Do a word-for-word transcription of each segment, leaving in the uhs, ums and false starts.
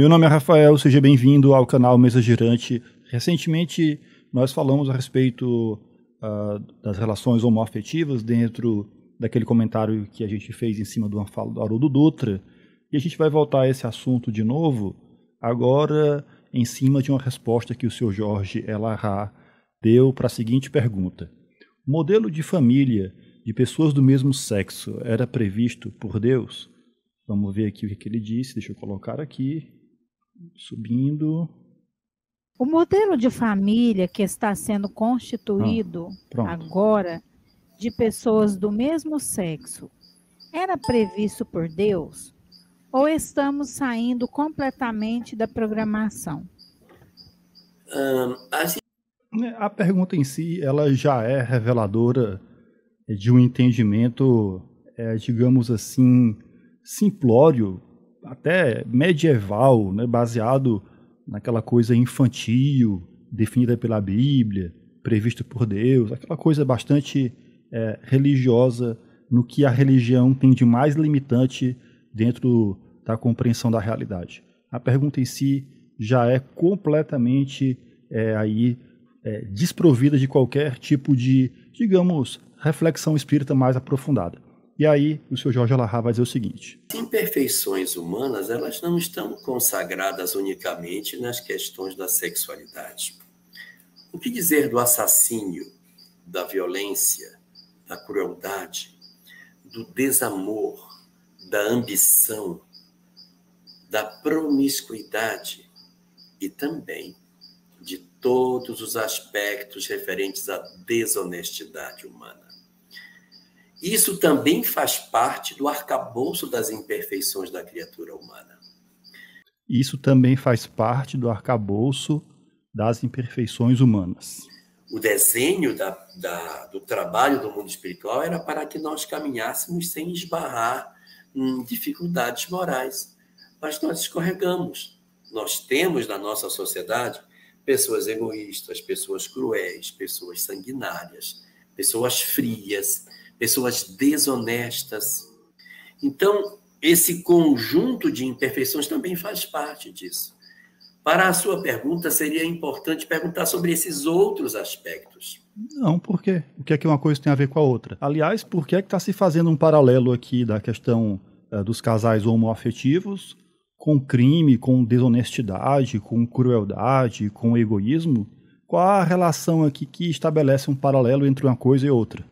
Meu nome é Rafael, seja bem-vindo ao canal Mesa Girante. Recentemente, nós falamos a respeito uh, das relações homoafetivas dentro daquele comentário que a gente fez em cima de uma fala do Haroldo Dutra. E a gente vai voltar a esse assunto de novo, agora em cima de uma resposta que o senhor Jorge Elarrat deu para a seguinte pergunta. O modelo de família de pessoas do mesmo sexo era previsto por Deus? Vamos ver aqui o que ele disse, deixa eu colocar aqui, subindo. O modelo de família que está sendo constituído ah, agora de pessoas do mesmo sexo era previsto por Deus? Ou estamos saindo completamente da programação? Um, assim... A pergunta em si, ela já é reveladora de um entendimento, é, digamos assim, simplório, até medieval, né, baseado naquela coisa infantil, definida pela Bíblia, prevista por Deus, aquela coisa bastante é, religiosa, no que a religião tem de mais limitante dentro da compreensão da realidade. A pergunta em si já é completamente é, aí, é, desprovida de qualquer tipo de, digamos, reflexão espírita mais aprofundada. E aí o senhor Jorge Elarrat vai dizer o seguinte. As imperfeições humanas, elas não estão consagradas unicamente nas questões da sexualidade. O que dizer do assassínio, da violência, da crueldade, do desamor, da ambição, da promiscuidade e também de todos os aspectos referentes à desonestidade humana. Isso também faz parte do arcabouço das imperfeições da criatura humana. Isso também faz parte do arcabouço das imperfeições humanas. O desenho da, da, do trabalho do mundo espiritual era para que nós caminhássemos sem esbarrar em dificuldades morais, mas nós escorregamos. Nós temos na nossa sociedade pessoas egoístas, pessoas cruéis, pessoas sanguinárias, pessoas frias, pessoas desonestas. Então, esse conjunto de imperfeições também faz parte disso. Para a sua pergunta, seria importante perguntar sobre esses outros aspectos. Não, por quê? O que é que uma coisa tem a ver com a outra? Aliás, por que é que está se fazendo um paralelo aqui da questão uh, dos casais homoafetivos com crime, com desonestidade, com crueldade, com egoísmo? Qual a relação aqui que estabelece um paralelo entre uma coisa e outra?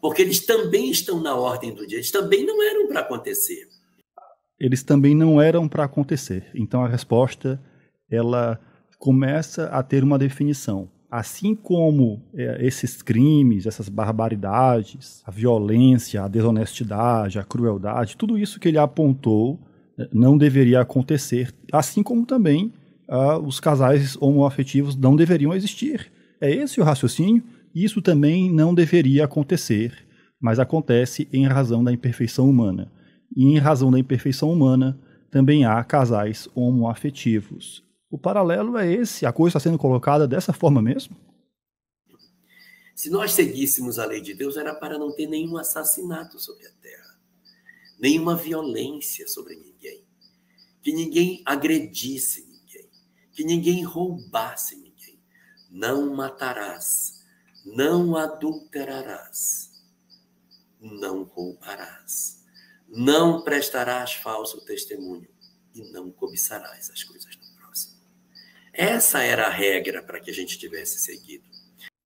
Porque eles também estão na ordem do dia, eles também não eram para acontecer. Eles também não eram para acontecer. Então a resposta, ela começa a ter uma definição. Assim como é, esses crimes, essas barbaridades, a violência, a desonestidade, a crueldade, tudo isso que ele apontou não deveria acontecer, assim como também ah, os casais homoafetivos não deveriam existir. É esse o raciocínio. Isso também não deveria acontecer, mas acontece em razão da imperfeição humana. E em razão da imperfeição humana, também há casais homoafetivos. O paralelo é esse, a coisa está sendo colocada dessa forma mesmo? Se nós seguíssemos a lei de Deus, era para não ter nenhum assassinato sobre a terra, nenhuma violência sobre ninguém, que ninguém agredisse ninguém, que ninguém roubasse ninguém. Não matarás, não adulterarás, não roubarás. Não prestarás falso testemunho e não cobiçarás as coisas do próximo. Essa era a regra para que a gente tivesse seguido.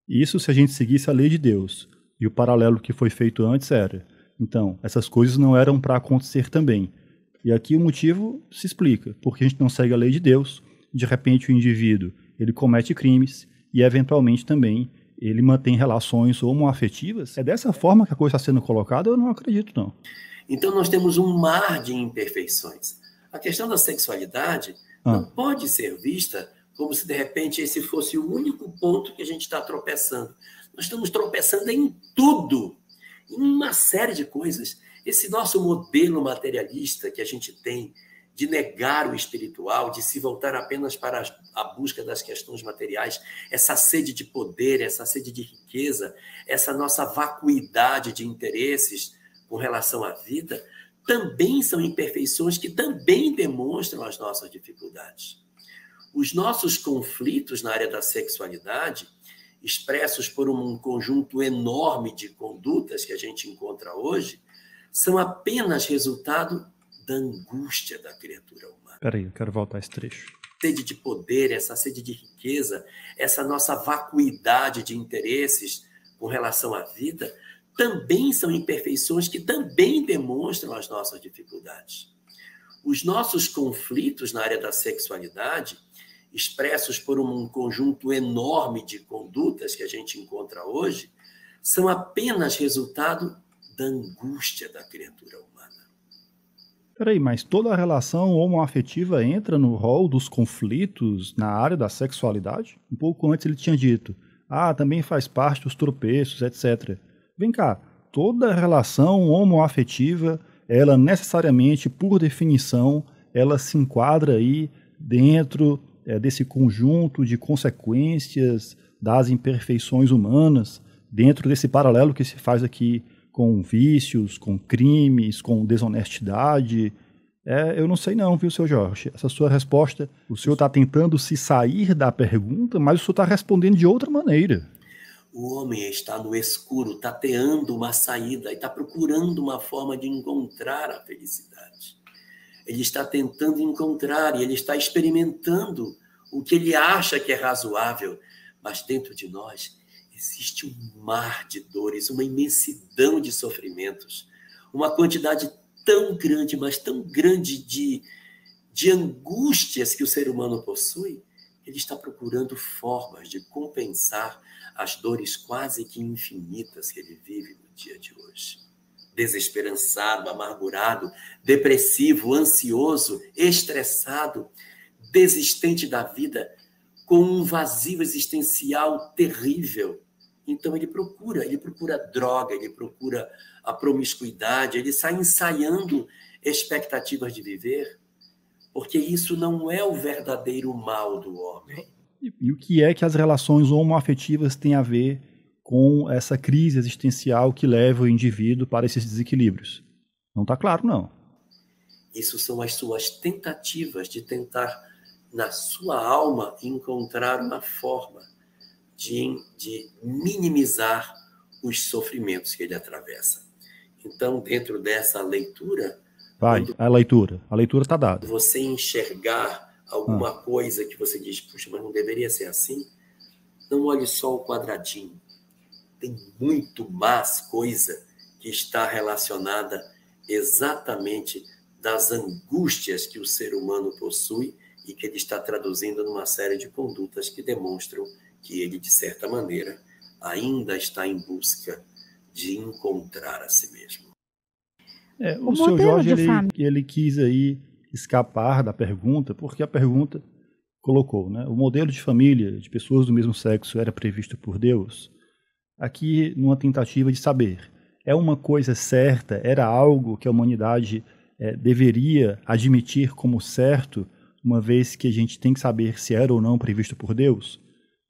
Isso se a gente seguisse a lei de Deus. E o paralelo que foi feito antes era, então, essas coisas não eram para acontecer também. E aqui o motivo se explica, porque a gente não segue a lei de Deus, de repente o indivíduo, ele comete crimes e eventualmente também ele mantém relações homoafetivas. É dessa forma que a coisa está sendo colocada? Eu não acredito, não. Então, nós temos um mar de imperfeições. A questão da sexualidade ah. não pode ser vista como se, de repente, esse fosse o único ponto que a gente está tropeçando. Nós estamos tropeçando em tudo, em uma série de coisas. Esse nosso modelo materialista que a gente tem de negar o espiritual, de se voltar apenas para a busca das questões materiais, essa sede de poder, essa sede de riqueza, essa nossa vacuidade de interesses com relação à vida, também são imperfeições que também demonstram as nossas dificuldades. Os nossos conflitos na área da sexualidade, expressos por um conjunto enorme de condutas que a gente encontra hoje, são apenas resultado da angústia da criatura humana. Peraí, eu quero voltar a esse trecho. Sede de poder, essa sede de riqueza, essa nossa vacuidade de interesses com relação à vida, também são imperfeições que também demonstram as nossas dificuldades. Os nossos conflitos na área da sexualidade, expressos por um conjunto enorme de condutas que a gente encontra hoje, são apenas resultado da angústia da criatura humana. Peraí, mas toda a relação homoafetiva entra no rol dos conflitos na área da sexualidade? Um pouco antes ele tinha dito, ah, também faz parte dos tropeços, etcétera. Vem cá, toda relação homoafetiva, ela necessariamente, por definição, ela se enquadra aí dentro é, desse conjunto de consequências das imperfeições humanas, dentro desse paralelo que se faz aqui com vícios, com crimes, com desonestidade. É, eu não sei não, viu, seu Jorge? Essa sua resposta, o senhor está tentando se sair da pergunta, mas o senhor está respondendo de outra maneira. O homem está no escuro, tateando uma saída e está procurando uma forma de encontrar a felicidade. Ele está tentando encontrar e ele está experimentando o que ele acha que é razoável. Mas dentro de nós existe um mar de dores, uma imensidão de sofrimentos, uma quantidade tão grande, mas tão grande de, de angústias que o ser humano possui. Ele está procurando formas de compensar as dores quase que infinitas que ele vive no dia de hoje. Desesperançado, amargurado, depressivo, ansioso, estressado, desistente da vida, com um vazio existencial terrível. Então ele procura, ele procura droga, ele procura a promiscuidade, ele sai ensaiando expectativas de viver. Porque isso não é o verdadeiro mal do homem. E, e o que é que as relações homoafetivas têm a ver com essa crise existencial que leva o indivíduo para esses desequilíbrios? Não está claro, não. Isso são as suas tentativas de tentar, na sua alma, encontrar uma forma de, de minimizar os sofrimentos que ele atravessa. Então, dentro dessa leitura... Vai, quando a leitura. A leitura está dada. Você enxergar alguma ah. coisa que você diz, puxa, mas não deveria ser assim, não olhe só o quadradinho. Tem muito mais coisa que está relacionada exatamente das angústias que o ser humano possui e que ele está traduzindo numa série de condutas que demonstram que ele, de certa maneira, ainda está em busca de encontrar a si mesmo. É, o, o seu Jorge, ele, ele quis aí escapar da pergunta, porque a pergunta colocou, né? O modelo de família de pessoas do mesmo sexo era previsto por Deus? Aqui, numa tentativa de saber, é uma coisa certa? Era algo que a humanidade é, deveria admitir como certo, uma vez que a gente tem que saber se era ou não previsto por Deus?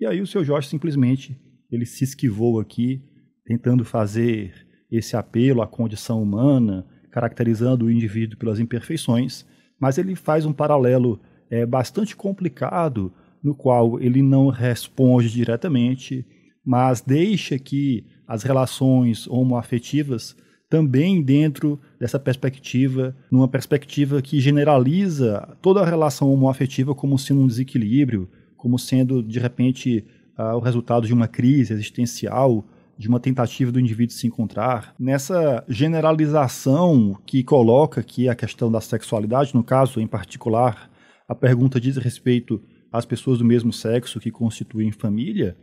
E aí o seu Jorge simplesmente, ele se esquivou aqui, tentando fazer esse apelo à condição humana, caracterizando o indivíduo pelas imperfeições, mas ele faz um paralelo é, bastante complicado, no qual ele não responde diretamente, mas deixa que as relações homoafetivas também dentro dessa perspectiva, numa perspectiva que generaliza toda a relação homoafetiva como sendo um desequilíbrio, como sendo, de repente, ah, o resultado de uma crise existencial, de uma tentativa do indivíduo se encontrar, nessa generalização que coloca aqui a questão da sexualidade, no caso, em particular, a pergunta diz respeito às pessoas do mesmo sexo que constituem família,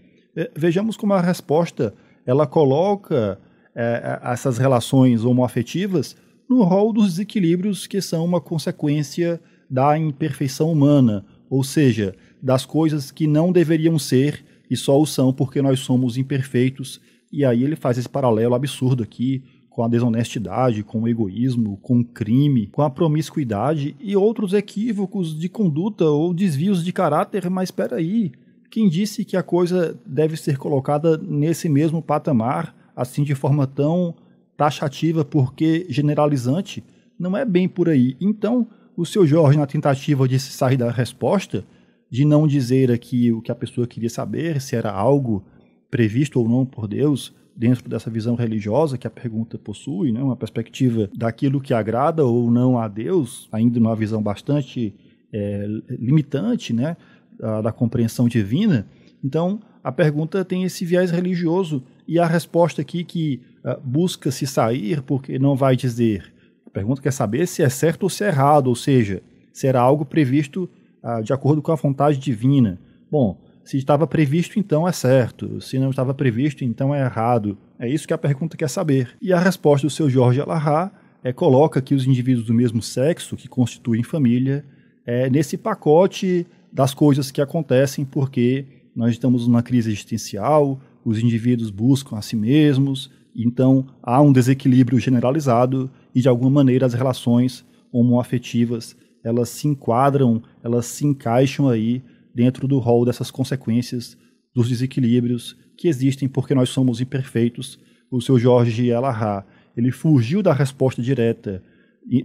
vejamos como a resposta ela coloca é, essas relações homoafetivas no rol dos desequilíbrios que são uma consequência da imperfeição humana, ou seja, das coisas que não deveriam ser e só o são porque nós somos imperfeitos. E aí ele faz esse paralelo absurdo aqui com a desonestidade, com o egoísmo, com o crime, com a promiscuidade e outros equívocos de conduta ou desvios de caráter. Mas espera aí, quem disse que a coisa deve ser colocada nesse mesmo patamar, assim de forma tão taxativa porque generalizante? não é bem por aí. Então, o seu Jorge, na tentativa de sair da resposta, de não dizer aqui o que a pessoa queria saber, se era algo previsto ou não por Deus, dentro dessa visão religiosa que a pergunta possui, né, uma perspectiva daquilo que agrada ou não a Deus, ainda numa visão bastante é, limitante, né, da, da compreensão divina. Então, a pergunta tem esse viés religioso e a resposta aqui que uh, busca se sair porque não vai dizer. A pergunta quer saber se é certo ou se é errado, ou seja, se era algo previsto uh, de acordo com a vontade divina. Bom, se estava previsto, então é certo. Se não estava previsto, então é errado. É isso que a pergunta quer saber. E a resposta do seu Jorge Elarrat é, coloca que os indivíduos do mesmo sexo, que constituem família, é, nesse pacote das coisas que acontecem porque nós estamos numa crise existencial, os indivíduos buscam a si mesmos, então há um desequilíbrio generalizado e, de alguma maneira, as relações homoafetivas, elas se enquadram, elas se encaixam aí dentro do rol dessas consequências dos desequilíbrios que existem porque nós somos imperfeitos. O seu Jorge Elarrat, ele fugiu da resposta direta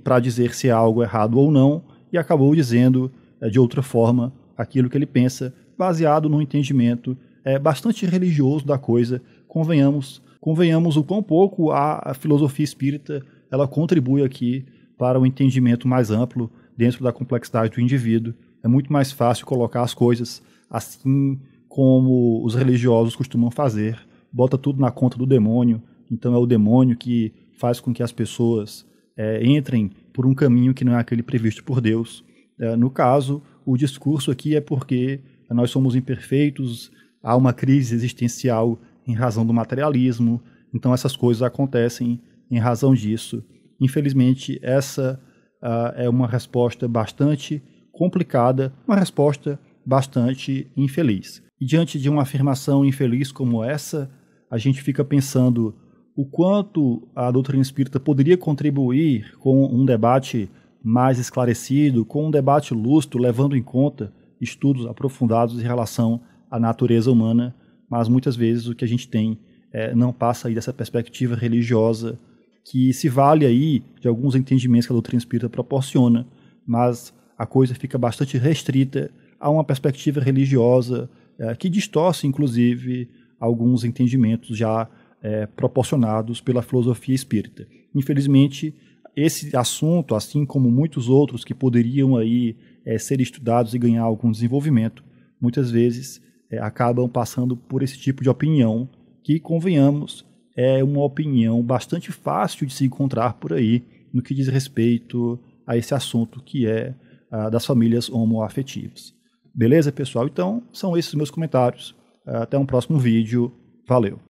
para dizer se é algo errado ou não e acabou dizendo, de outra forma, aquilo que ele pensa, baseado num entendimento é, bastante religioso da coisa. Convenhamos, convenhamos o quão pouco a, a filosofia espírita ela contribui aqui para um entendimento mais amplo dentro da complexidade do indivíduo. É muito mais fácil colocar as coisas assim como os religiosos costumam fazer. Bota tudo na conta do demônio. Então é o demônio que faz com que as pessoas é, entrem por um caminho que não é aquele previsto por Deus. É, no caso, o discurso aqui é porque nós somos imperfeitos, há uma crise existencial em razão do materialismo, então essas coisas acontecem em razão disso. Infelizmente, essa uh, é uma resposta bastante complicada, uma resposta bastante infeliz. E diante de uma afirmação infeliz como essa, a gente fica pensando o quanto a doutrina espírita poderia contribuir com um debate mais esclarecido, com um debate lustro, levando em conta estudos aprofundados em relação à natureza humana, mas muitas vezes o que a gente tem é, não passa aí dessa perspectiva religiosa que se vale aí de alguns entendimentos que a doutrina espírita proporciona, mas a coisa fica bastante restrita a uma perspectiva religiosa é, que distorce, inclusive, alguns entendimentos já é, proporcionados pela filosofia espírita. Infelizmente, esse assunto, assim como muitos outros que poderiam aí É, ser estudados e ganhar algum desenvolvimento, muitas vezes é, acabam passando por esse tipo de opinião que, convenhamos, é uma opinião bastante fácil de se encontrar por aí no que diz respeito a esse assunto que é a, das famílias homoafetivas. Beleza, pessoal? Então, são esses meus comentários. Até um próximo vídeo. Valeu!